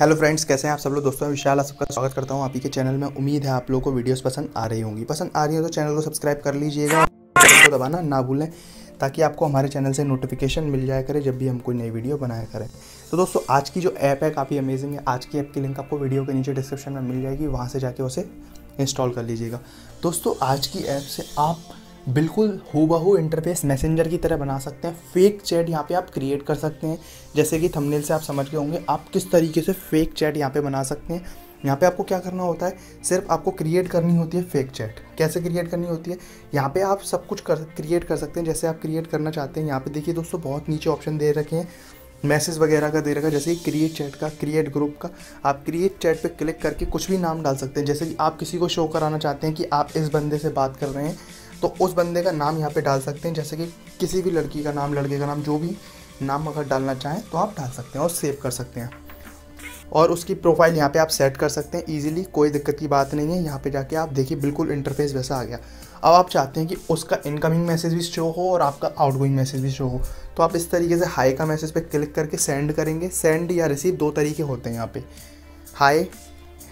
Hello friends, कैसे हैं आप सब लोग। दोस्तों, विशाल आप सबका स्वागत करता हूं आप ही के चैनल में। उम्मीद है आप लोगों को वीडियोस पसंद आ रही होंगी। पसंद आ रही हो तो चैनल को सब्सक्राइब कर लीजिएगा, बेल को दबाना ना भूलें ताकि आपको हमारे चैनल से नोटिफिकेशन मिल जाया करे जब भी हम कोई नई वीडियो बनाया करें। तो दोस्तों, आज की जो ऐप है काफ़ी अमेजिंग है। आज की ऐप की लिंक आपको वीडियो के नीचे डिस्क्रिप्शन में मिल जाएगी, वहाँ से जाके उसे इंस्टॉल कर लीजिएगा। दोस्तों, आज की ऐप से आप बिल्कुल हूबहू इंटरफेस मैसेंजर की तरह बना सकते हैं। फेक चैट यहाँ पे आप क्रिएट कर सकते हैं, जैसे कि थंबनेल से आप समझ गए होंगे आप किस तरीके से फेक चैट यहाँ पे बना सकते हैं। यहाँ पे आपको क्या करना होता है, सिर्फ आपको क्रिएट करनी होती है फेक चैट। कैसे क्रिएट करनी होती है, यहाँ पे आप सब कुछ क्रिएट कर सकते हैं जैसे आप क्रिएट करना चाहते हैं। यहाँ पर देखिए दोस्तों, बहुत नीचे ऑप्शन दे रखे हैं, मैसेज वगैरह का दे रखा है, जैसे कि क्रिएट चैट का, क्रिएट ग्रुप का। आप क्रिएट चैट पे क्लिक करके कुछ भी नाम डाल सकते हैं। जैसे कि आप किसी को शो कराना चाहते हैं कि आप इस बंदे से बात कर रहे हैं, तो उस बंदे का नाम यहाँ पे डाल सकते हैं। जैसे कि किसी भी लड़की का नाम, लड़के का नाम, जो भी नाम अगर डालना चाहें तो आप डाल सकते हैं और सेव कर सकते हैं। और उसकी प्रोफाइल यहाँ पे आप सेट कर सकते हैं इजीली, कोई दिक्कत की बात नहीं है। यहाँ पे जाके आप देखिए बिल्कुल इंटरफेस वैसा आ गया। अब आप चाहते हैं कि उसका इनकमिंग मैसेज भी शो हो और आपका आउटगोइंग मैसेज भी शो हो, तो आप इस तरीके से हाई का मैसेज पे क्लिक करके सेंड करेंगे। सेंड या रिसीव दो तरीके होते हैं यहाँ पे, हाई,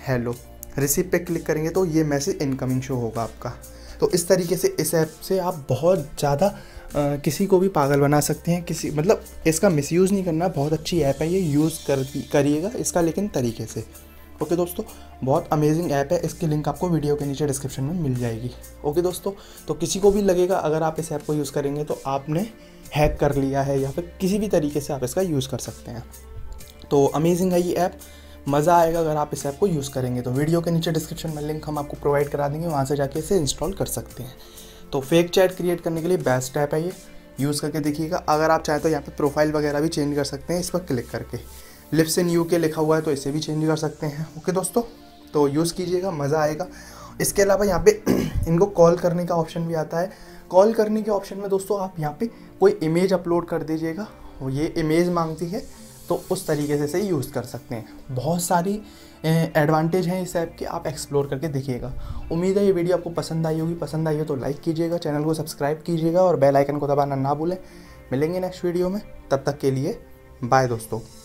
हेलो। रिसीव पे क्लिक करेंगे तो ये मैसेज इनकमिंग शो होगा आपका। तो इस तरीके से इस ऐप से आप बहुत ज़्यादा किसी को भी पागल बना सकते हैं। किसी मतलब इसका मिसयूज़ नहीं करना, बहुत अच्छी ऐप है ये, यूज़ करिएगा इसका लेकिन तरीके से। ओके दोस्तों, बहुत अमेजिंग ऐप है, इसकी लिंक आपको वीडियो के नीचे डिस्क्रिप्शन में मिल जाएगी। ओके दोस्तों, तो किसी को भी लगेगा अगर आप इस ऐप को यूज़ करेंगे तो आपने हैक कर लिया है, या फिर किसी भी तरीके से आप इसका यूज़ कर सकते हैं। तो अमेजिंग है ये ऐप, मज़ा आएगा अगर आप इस ऐप को यूज़ करेंगे तो। वीडियो के नीचे डिस्क्रिप्शन में लिंक हम आपको प्रोवाइड करा देंगे, वहाँ से जाके इसे इंस्टॉल कर सकते हैं। तो फेक चैट क्रिएट करने के लिए बेस्ट ऐप है ये, यूज़ करके देखिएगा। अगर आप चाहें तो यहाँ पे प्रोफाइल वगैरह भी चेंज कर सकते हैं इस पर क्लिक करके। लिप्स इन यू के लिखा हुआ है तो इसे भी चेंज कर सकते हैं। ओके दोस्तों, तो यूज़ कीजिएगा, मज़ा आएगा। इसके अलावा यहाँ पे इनको कॉल करने का ऑप्शन भी आता है। कॉल करने के ऑप्शन में दोस्तों आप यहाँ पे कोई इमेज अपलोड कर दीजिएगा, ये इमेज मांगती है तो उस तरीके से यूज़ कर सकते हैं। बहुत सारी एडवांटेज हैं इस ऐप के, आप एक्सप्लोर करके देखिएगा। उम्मीद है ये वीडियो आपको पसंद आई होगी। पसंद आई हो तो लाइक कीजिएगा, चैनल को सब्सक्राइब कीजिएगा और बेल आइकन को दबाना ना भूलें। मिलेंगे नेक्स्ट वीडियो में, तब तक के लिए बाय दोस्तों।